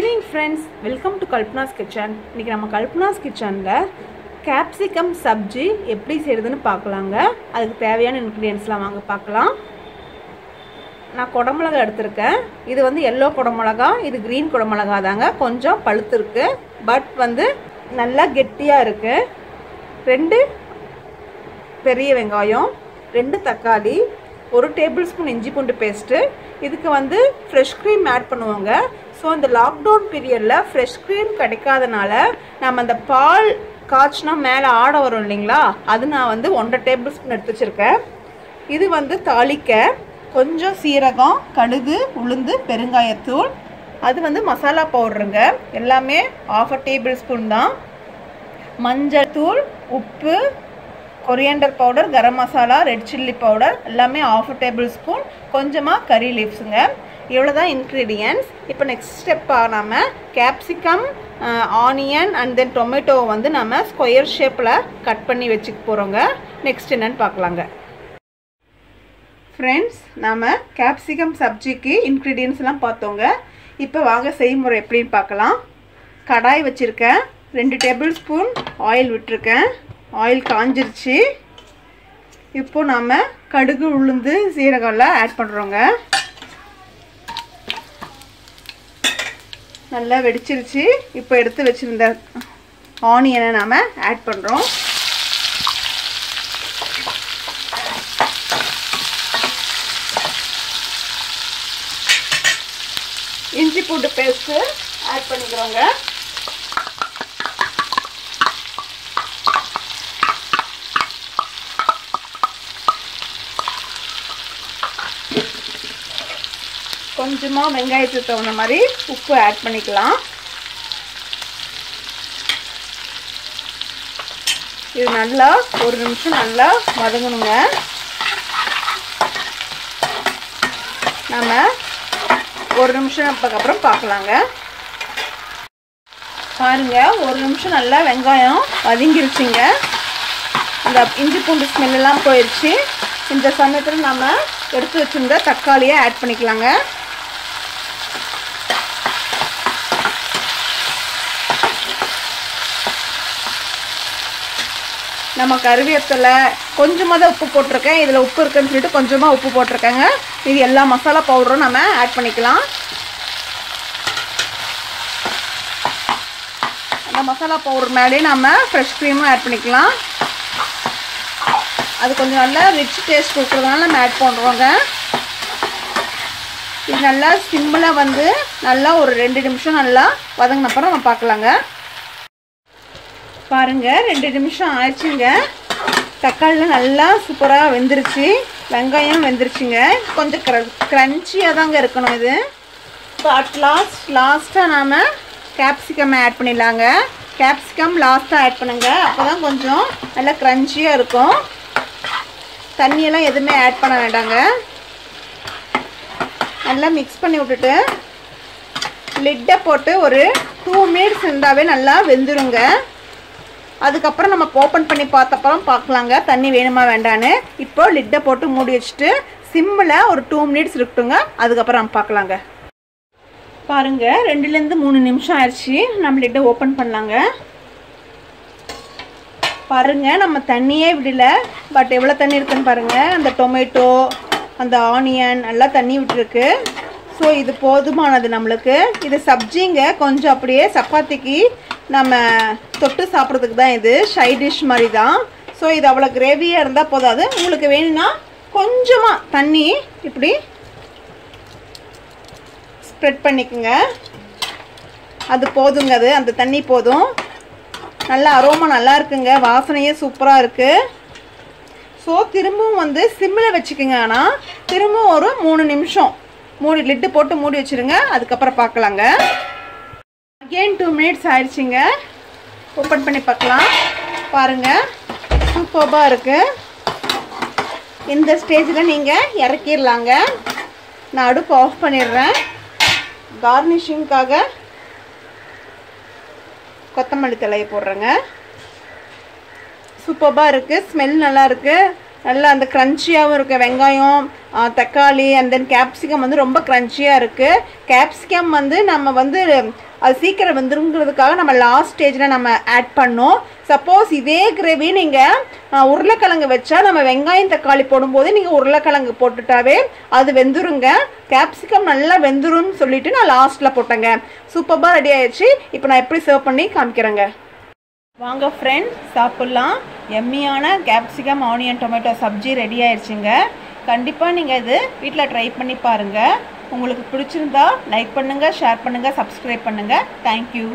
Good evening friends, welcome to Kalpana's Kitchen. இன்னைக்கு நம்ம Kalpana's Kitchen-ல capsicum sabzi எப்படி செய்யறதுன்னு பார்க்கலாம்ங்க. அதுக்கு தேவையான ingredients-லாம் வாங்க பார்க்கலாம். நான் கொடமிளகாய் எடுத்துர்க்கேன். இது வந்து yellow கொடமிளகாய், இது green கொடமிளகாய் தாங்க. கொஞ்சம் பழுத்து இருக்கு, பட் வந்து நல்லா கெட்டியா இருக்கு. ரெண்டு பெரிய வெங்காயம், ரெண்டு தக்காளி, 1 tablespoon இஞ்சி பூண்டு பேஸ்ட். இதுக்கு வந்து fresh cream add பண்ணுவாங்க. சோ இந்த லாக் டவுன் பீரியட்ல fresh cream கிடைக்காதனால நாம அந்த பால் காச்சனா மேல ஆட வரும் இல்லீங்களா, அது நான் வந்து 1 tablespoon எடுத்து வச்சிருக்கேன். இது வந்து தாளிக்க கொஞ்சம் சீரகம், கடுகு, உளுந்து, பெருங்காயத்தூள், அது வந்து மசாலா பவுடருங்க. எல்லாமே 1/2 tablespoon தான். மஞ்சள் தூள், உப்பு, coriander powder, garam masala, red chilli powder, எல்லாமே 1/2 tablespoon, கொஞ்சமா curry leaves-ங்க. இவ்வளவுதான் ingredients. இப்போ next step நாம capsicum, onion and then tomato வந்து நாம square shape-ல கட் பண்ணி வெச்சுக்க போறோம்ங்க. next என்னன்னு பார்க்கலாம்ங்க. friends, நாம capsicum சப்ஜிக்கு ingredients-லாம் பார்த்தோம்ங்க. இப்போ வாங்க செய்முறை எப்படின்னு பார்க்கலாம். கடாய் வச்சிருக்கேன், 2 tablespoon oil விட்டுருக்கேன். ஆயில் காஞ்சிருச்சு. இப்போ நாம கடுகு, உளுந்து, சீரகம் ஆட் பண்றோங்க. நல்லா வெடிச்சிருச்சு. இப்போ எடுத்து வச்சிருந்த ஆனியனை நாம ஆட் பண்றோம். இஞ்சி பூண்டு பேஸ்ட் ஆட் பண்ணிக்கிறோங்க. கொஞ்சமா வெங்காயத்துக்கு தகுந்த மாதிரி உப்பு ஆட் பண்ணிக்கலாம். இது நல்லா 1 நிமிஷம் நல்லா வதங்கணுங்க. நாம 1 நிமிஷம் அப்புறம் பார்க்கலாங்க. பாருங்க, 1 நிமிஷம் நல்லா வெங்காயம் வதங்கிருச்சுங்க. இந்த இஞ்சி பூண்டு ஸ்மெல் எல்லாம் போயிடுச்சு. இந்த சமயத்தில் நம்ம எடுத்து வச்சிருந்த தக்காளியை ஆட் பண்ணிக்கலாங்க. நம்ம கருவேப்பிலை கொஞ்சமாக தான் உப்பு போட்டிருக்கேன். இதில் உப்பு இருக்குன்னு சொல்லிட்டு கொஞ்சமாக உப்பு போட்டிருக்கேங்க. இது எல்லா மசாலா பவுடரும் நம்ம ஆட் பண்ணிக்கலாம். அந்த மசாலா பவுடர் மேலேயே நம்ம ஃப்ரெஷ் க்ரீமும் ஆட் பண்ணிக்கலாம். அது கொஞ்சம் நல்லா ரிச் டேஸ்ட் கொடுக்குறதுனால நம்ம ஆட் பண்ணுறோங்க. இது நல்லா சிம்பிளாக வந்து நல்லா ஒரு 2 நிமிஷம் நல்லா வதங்கினப்புறம் நம்ம பார்க்கலாங்க. பாருங்க, 2 நிமிஷம் ஆயிடுச்சுங்க. தக்காளி நல்லா சூப்பராக வெந்துருச்சு, வெங்காயம் வெந்துருச்சுங்க. கொஞ்சம் க்ரன்ச்சியாக தாங்க இருக்கணும் இது. இப்போ அட் லாஸ்ட்டாக நாம் கேப்சிகம் ஆட் பண்ணிடலாங்க. கேப்சிகம் லாஸ்ட்டாக ஆட் பண்ணுங்க, அப்போ தான் கொஞ்சம் நல்லா க்ரன்ச்சியாக இருக்கும். தண்ணியெல்லாம் எதுவுமே ஆட் பண்ண வேண்டாங்க. நல்லா மிக்ஸ் பண்ணி விட்டுட்டு லிட்டை போட்டு ஒரு 2 minutes இருந்தாவே நல்லா வெந்துருங்க. அதுக்கப்புறம் நம்ம ஓப்பன் பண்ணி பார்த்தப்பறம் பார்க்கலாங்க தண்ணி வேணுமா வேண்டான்னு. இப்போ லிட்டை போட்டு மூடி வச்சுட்டு சிம்மில் ஒரு 2 minutes இருக்கட்டுங்க. அதுக்கப்புறம் நம்ம பார்க்கலாங்க. பாருங்கள், 2லேருந்து 3 நிமிஷம் ஆயிடுச்சு. நம்ம லிட்டை ஓப்பன் பண்ணலாங்க. பாருங்கள், நம்ம தண்ணியே விடல, பட் எவ்வளோ தண்ணி இருக்குன்னு பாருங்கள். அந்த டொமேட்டோ, அந்த ஆனியன் எல்லாம் தண்ணி விட்டுருக்கு. ஸோ இது போதுமானது நம்மளுக்கு. இது சப்ஜிங்க, கொஞ்சம் அப்படியே சப்பாத்திக்கு நம்ம தொட்டு சாப்பிட்றதுக்கு தான். இது சைட் டிஷ் மாதிரி தான். ஸோ இது அவ்வளோ கிரேவியாக இருந்தால் போதாது. உங்களுக்கு வேணும்னா கொஞ்சமாக தண்ணி இப்படி ஸ்ப்ரெட் பண்ணிக்கோங்க. அது போதுங்க, அது அந்த தண்ணி போதும். நல்லா அரோமா நல்லா இருக்குங்க, வாசனையே சூப்பராக இருக்குது. ஸோ திரும்பவும் வந்து சிம்மில் வச்சுக்கோங்க. ஆனால் திரும்பவும் ஒரு 3 நிமிஷம் மூடி லிட்டு போட்டு மூடி வச்சுருங்க. அதுக்கப்புறம் பார்க்கலாங்க. அகெயின் 2 minutes ஆயிடுச்சுங்க. ஓப்பன் பண்ணி பார்க்கலாம். பாருங்கள், சூப்பராக இருக்குது. இந்த ஸ்டேஜில் நீங்கள் இறக்கிடலாங்க. நான் அடுப்பு ஆஃப் பண்ணிடுறேன். கார்னிஷிங்காக கொத்தமல்லி தழையை போடுறேங்க. சூப்பராக இருக்குது, ஸ்மெல் நல்லாயிருக்கு. நல்லா அந்த கிரன்ச்சியாவும் இருக்கு வெங்காயம் தக்காளி and then capsicum வந்து ரொம்ப கிரன்ச்சியா இருக்கு capsicum வந்து நம்ம வந்து அது சீக்கிரம் வெந்துருங்கிறதுக்காக நம்ம லாஸ்ட் ஸ்டேஜ்ல நம்ம ஆட் பண்ணோம் சப்போஸ் இதே கிரேவி நீங்க உருளைக்கிழங்கு வெச்சா நம்ம வெங்காயம் தக்காளி போடும்போது நீங்க உருளைக்கிழங்கு போட்டுட்டாவே அது வெந்துருங்க capsicum நல்லா வெந்துருன்னு சொல்லிட்டு நான் லாஸ்ட்ல போட்டேங்க சூப்பரா ரெடி ஆயிடுச்சு இப்போ நான் எப்படி சர்வ் பண்ணி காமிக்கிறேங்க வாங்க फ्रेंड्स சாப்பிடலாம் எம்மியான capsicum onion tomato sabzi ready ஆயிருச்சுங்க கண்டிப்பா நீங்க இது வீட்ல ட்ரை பண்ணி பாருங்க உங்களுக்கு பிடிச்சிருந்தா லைக் பண்ணுங்க ஷேர் பண்ணுங்க Subscribe பண்ணுங்க Thank you